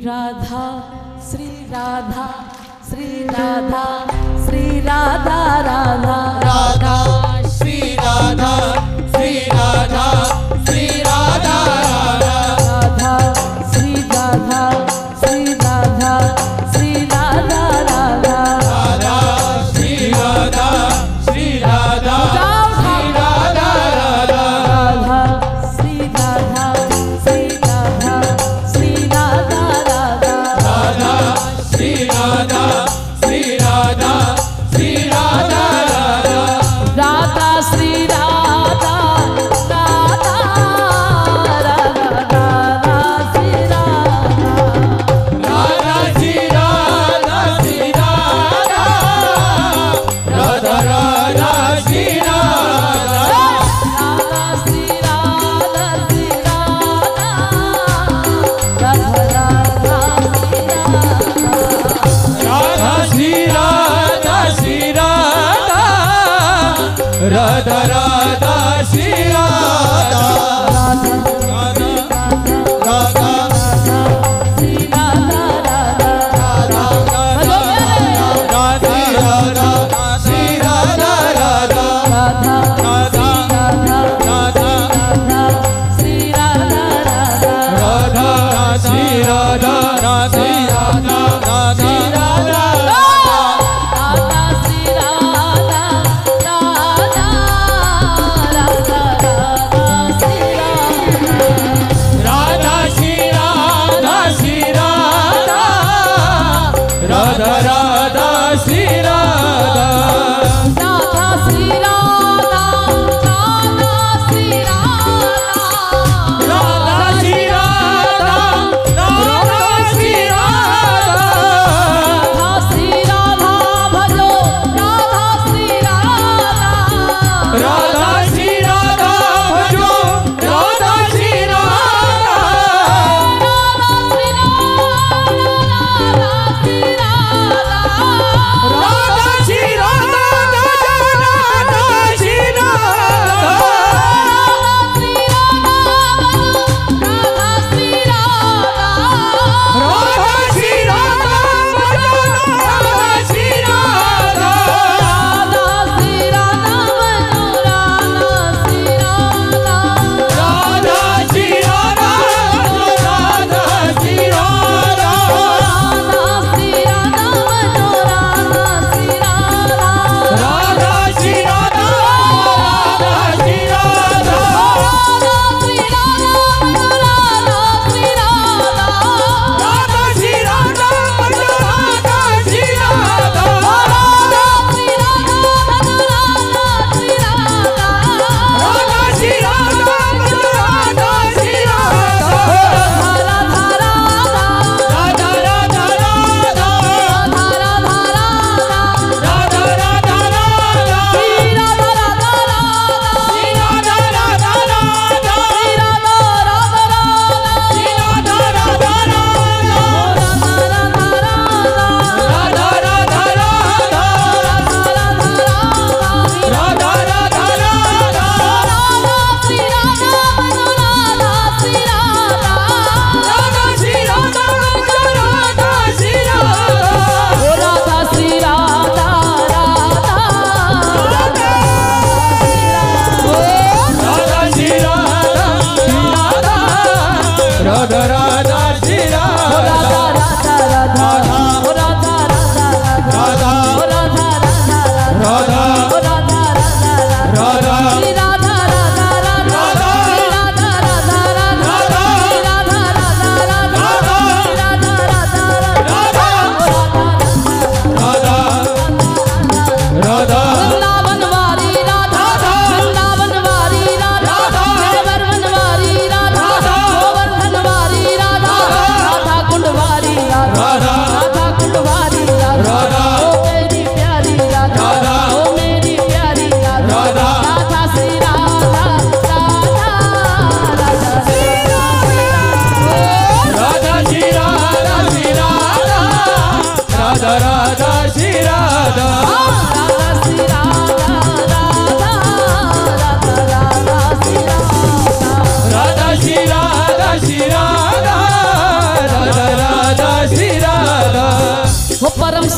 Radha, Sri Radha, Sri Radha, Sri Radha, Radha, Radha, Sri Radha, Sri Radha, Sri Radha, Radha, Radha, Sri Radha, Sri Radha, Sri Radha, Radha, Radha, Sri Radha, Sri Radha, Sri Radha, Radha, Radha, Sri Radha, Sri Radha, Sri Radha, Radha, Radha, Sri Radha, Sri Radha, Sri Radha, Radha, Radha, Sri Radha, Radha, Radha, Radha, Sri Radha. Radha Sri Radha, Sri Radha, Radha Radha Sri Radha, Radha Sri Radha, Sri Radha, Radha Radha Sri Radha, Radha Sri Radha, Sri Radha, Radha Radha Sri Radha, Radha Radha Sri Radha, Radha, Radha Radha Radha Sri Radha, Radha Radha, Radha Radha Radha, Sri Radha, Radha, Radha Sri Radha, Sri Radha, Sri Radha, Radha Sri Radha, Radha, Radha Radha Sri Radha.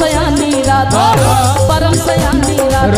Param Sayani Radha